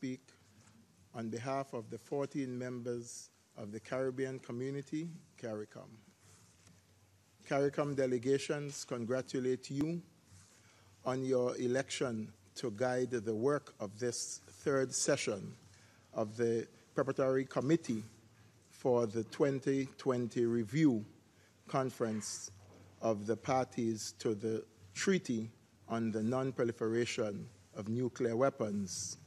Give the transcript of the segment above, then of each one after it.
speak on behalf of the 14 members of the Caribbean Community, CARICOM. CARICOM delegations congratulate you on your election to guide the work of this third session of the Preparatory Committee for the 2020 Review Conference of the Parties to the Treaty on the Nonproliferation of Nuclear Weapons.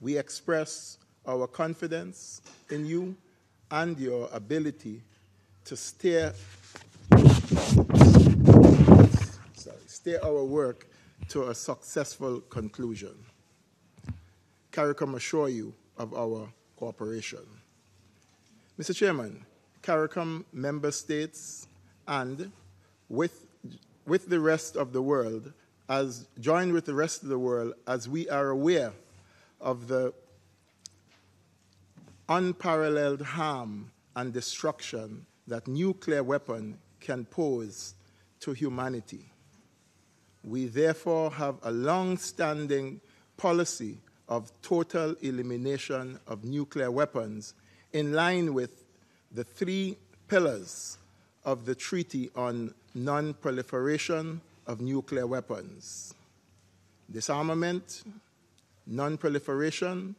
We express our confidence in you and your ability to steer our work to a successful conclusion. CARICOM assure you of our cooperation. Mr. Chairman, CARICOM member states and with the rest of the world, as joined with the rest of the world, as we are aware of the unparalleled harm and destruction that nuclear weapon can pose to humanity. We therefore have a long-standing policy of total elimination of nuclear weapons in line with the three pillars of the Treaty on Non-Proliferation of Nuclear Weapons: disarmament, non-proliferation,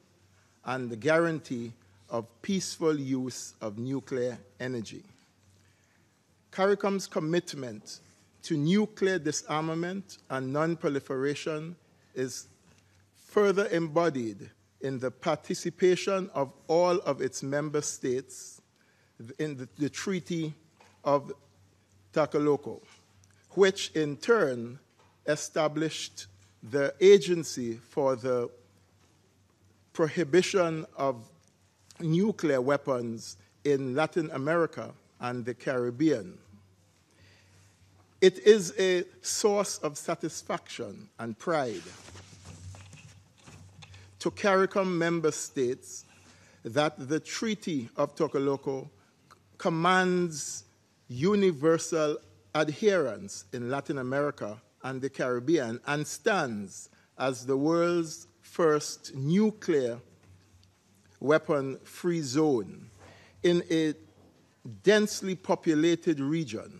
and the guarantee of peaceful use of nuclear energy. CARICOM's commitment to nuclear disarmament and non-proliferation is further embodied in the participation of all of its member states in the Treaty of Tlatelolco, which in turn established the Agency for the Prohibition of Nuclear Weapons in Latin America and the Caribbean. It is a source of satisfaction and pride to CARICOM member states that the Treaty of Tlatelolco commands universal adherence in Latin America and the Caribbean and stands as the world's first nuclear weapon-free zone in a densely populated region.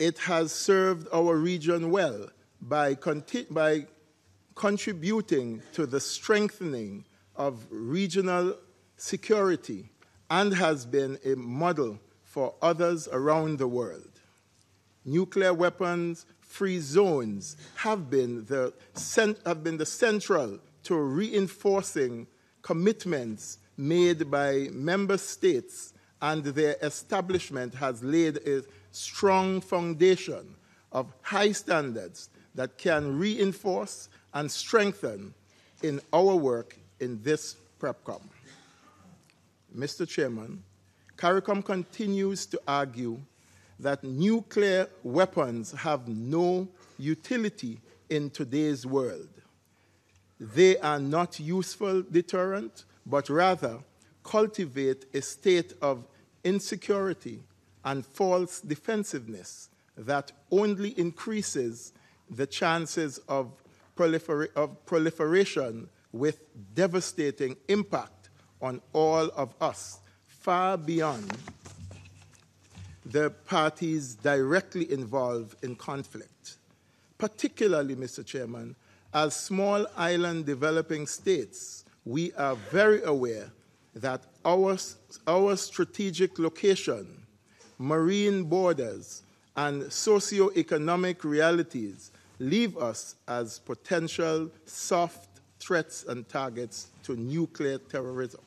It has served our region well by contributing to the strengthening of regional security and has been a model for others around the world. Nuclear weapons-free zones have been the central to reinforcing commitments made by member states, and their establishment has laid a strong foundation of high standards that can reinforce and strengthen in our work in this PREPCOM. Mr. Chairman, CARICOM continues to argue that nuclear weapons have no utility in today's world. They are not useful deterrent, but rather cultivate a state of insecurity and false defensiveness that only increases the chances of proliferation with devastating impact on all of us, far beyond the parties directly involved in conflict. Particularly, Mr. Chairman, as small island developing states, we are very aware that our strategic location, marine borders, and socioeconomic realities leave us as potential soft threats and targets to nuclear terrorism.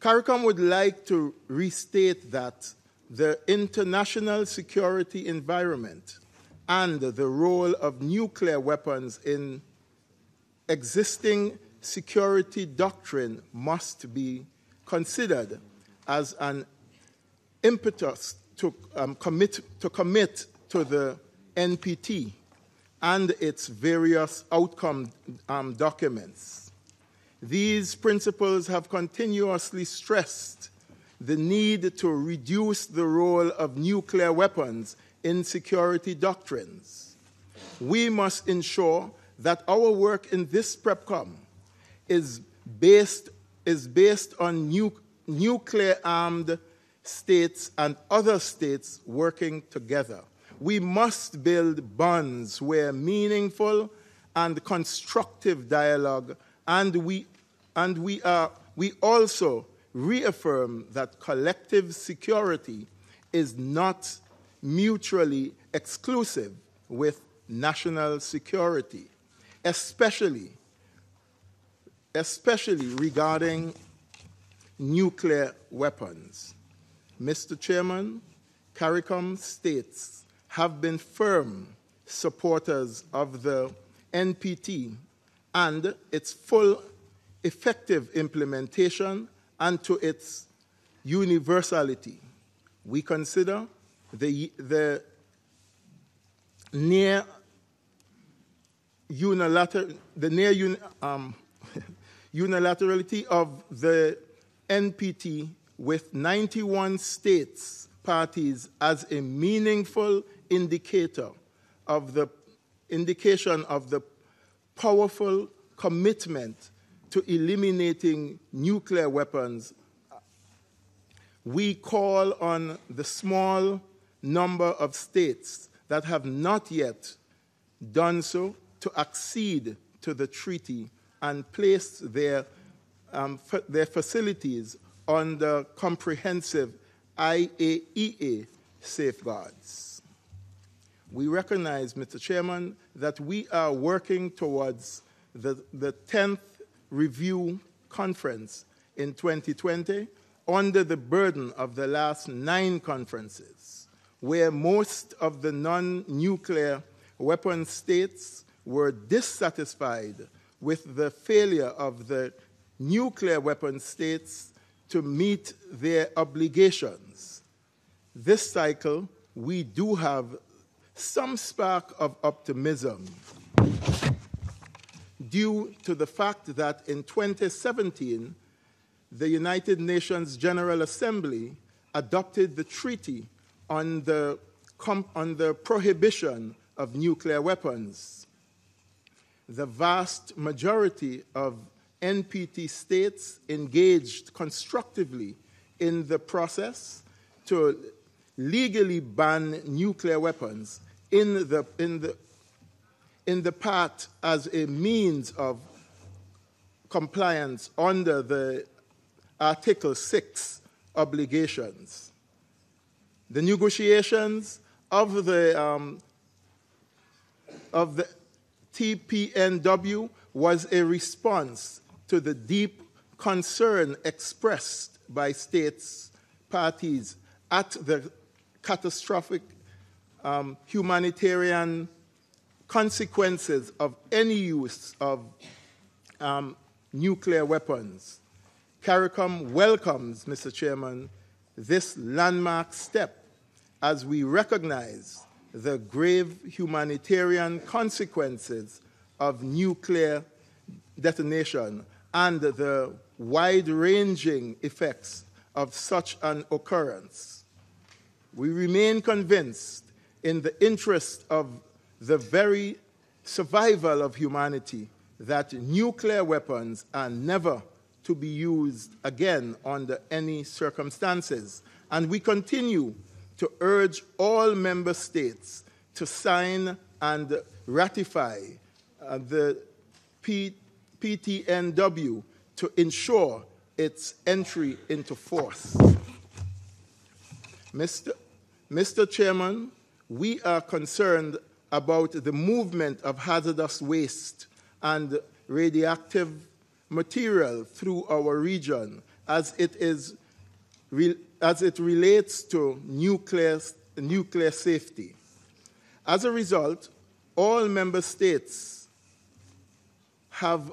CARICOM would like to restate that the international security environment and the role of nuclear weapons in existing security doctrine must be considered as an impetus to commit to the NPT and its various outcome documents. These principles have continuously stressed the need to reduce the role of nuclear weapons in security doctrines. We must ensure that our work in this PREPCOM is based on nuclear-armed states and other states working together. We must build bonds where meaningful and constructive dialogue, and we also reaffirm that collective security is not mutually exclusive with national security, especially regarding nuclear weapons. Mr. Chairman, CARICOM states have been firm supporters of the NPT and its full effective implementation and to its universality. We consider the near unilaterality of the NPT with 91 states parties as a meaningful indication of the powerful commitment to eliminating nuclear weapons. We call on the small number of states that have not yet done so to accede to the treaty and place their facilities under comprehensive IAEA safeguards. We recognize, Mr. Chairman, that we are working towards the 10th Review Conference in 2020 under the burden of the last 9 conferences, where most of the non-nuclear weapon states were dissatisfied with the failure of the nuclear weapon states to meet their obligations. This cycle, we do have some spark of optimism due to the fact that in 2017, the United Nations General Assembly adopted the Treaty on the Prohibition of Nuclear Weapons. The vast majority of NPT states engaged constructively in the process to legally ban nuclear weapons in the part as a means of compliance under the Article 6 obligations. The negotiations of the TPNW was a response to the deep concern expressed by states parties at the catastrophic humanitarian consequences of any use of nuclear weapons. CARICOM welcomes, Mr. Chairman, this landmark step as we recognize the grave humanitarian consequences of nuclear detonation and the wide-ranging effects of such an occurrence. We remain convinced, in the interest of the very survival of humanity, that nuclear weapons are never to be used again under any circumstances. And we continue to urge all member states to sign and ratify the PTNW to ensure its entry into force. Mr. Chairman, we are concerned about the movement of hazardous waste and radioactive material through our region as it relates to nuclear safety. As a result, all member states have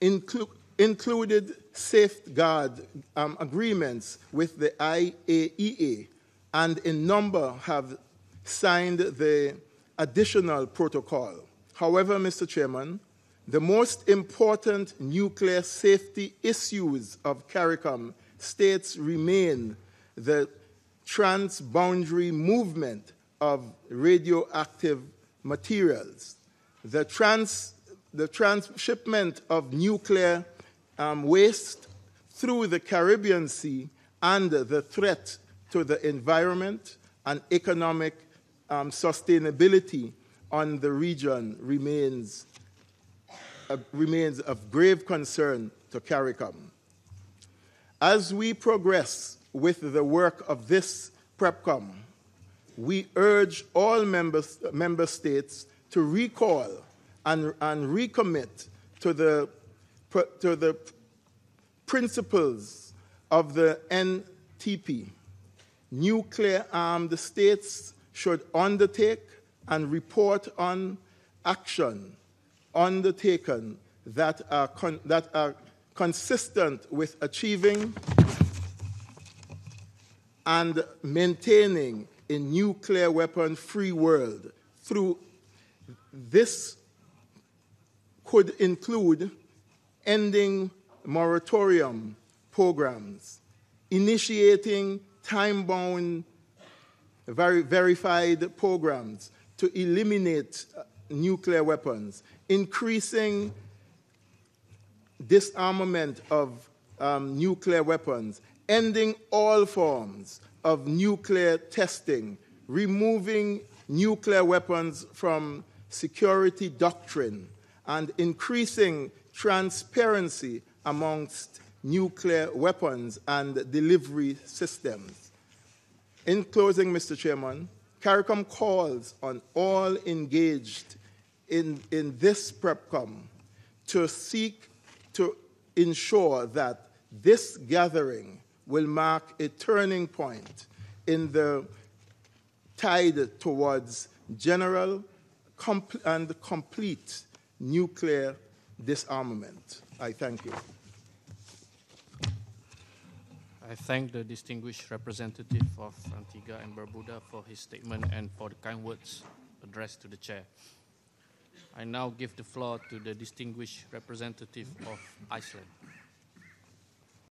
included safeguard agreements with the IAEA, and a number have signed the additional protocol. However, Mr. Chairman, the most important nuclear safety issues of CARICOM states remain the transboundary movement of radioactive materials, the transshipment of nuclear waste through the Caribbean Sea and the threat to the environment and economic sustainability on the region remains of grave concern to CARICOM. As we progress with the work of this PREPCOM, we urge all member states to recall and recommit to the principles of the NTP. Nuclear-armed states should undertake and report on action undertaken that are consistent with achieving and maintaining a nuclear weapon-free world. Through this could include ending moratorium programs, initiating time-bound verified programs to eliminate nuclear weapons, increasing disarmament of nuclear weapons, ending all forms of nuclear testing, removing nuclear weapons from security doctrine, and increasing transparency amongst nuclear weapons and delivery systems. In closing, Mr. Chairman, CARICOM calls on all engaged in this PREPCOM to seek to ensure that this gathering will mark a turning point in the tide towards general and complete nuclear disarmament. I thank you. I thank the distinguished representative of Antigua and Barbuda for his statement and for the kind words addressed to the chair. I now give the floor to the distinguished representative of Iceland.